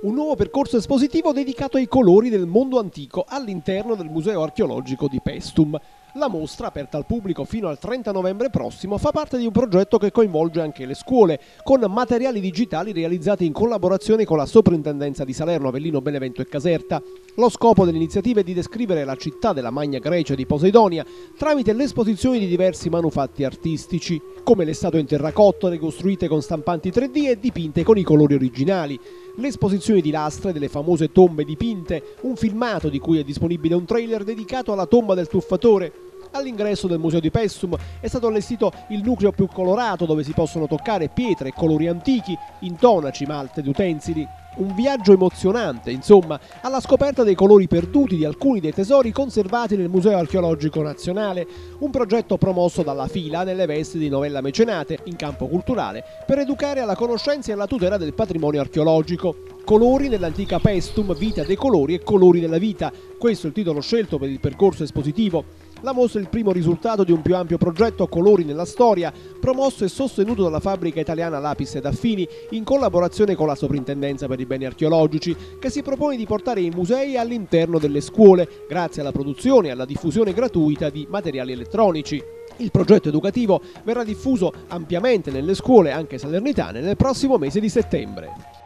un nuovo percorso espositivo dedicato ai colori del mondo antico all'interno del Museo Archeologico di Paestum. La mostra, aperta al pubblico fino al 30 novembre prossimo, fa parte di un progetto che coinvolge anche le scuole, con materiali digitali realizzati in collaborazione con la Soprintendenza di Salerno, Avellino, Benevento e Caserta. Lo scopo dell'iniziativa è di descrivere la città della Magna Grecia di Poseidonia tramite l'esposizione di diversi manufatti artistici, come le statue in terracotta ricostruite con stampanti 3D e dipinte con i colori originali, l'esposizione di lastre delle famose tombe dipinte, un filmato di cui è disponibile un trailer dedicato alla tomba del tuffatore. All'ingresso del museo di Paestum è stato allestito il nucleo più colorato, dove si possono toccare pietre e colori antichi, intonaci, malte ed utensili. Un viaggio emozionante, insomma, alla scoperta dei colori perduti di alcuni dei tesori conservati nel Museo Archeologico Nazionale, un progetto promosso dalla Fila nelle vesti di Novella Mecenate in campo culturale per educare alla conoscenza e alla tutela del patrimonio archeologico. Colori nell'antica Paestum, vita dei colori e colori della vita. Questo è il titolo scelto per il percorso espositivo. La mostra è il primo risultato di un più ampio progetto Colori nella storia, promosso e sostenuto dalla fabbrica italiana Lapis e Daffini in collaborazione con la Soprintendenza per i beni archeologici, che si propone di portare i musei all'interno delle scuole, grazie alla produzione e alla diffusione gratuita di materiali elettronici. Il progetto educativo verrà diffuso ampiamente nelle scuole, anche salernitane, nel prossimo mese di settembre.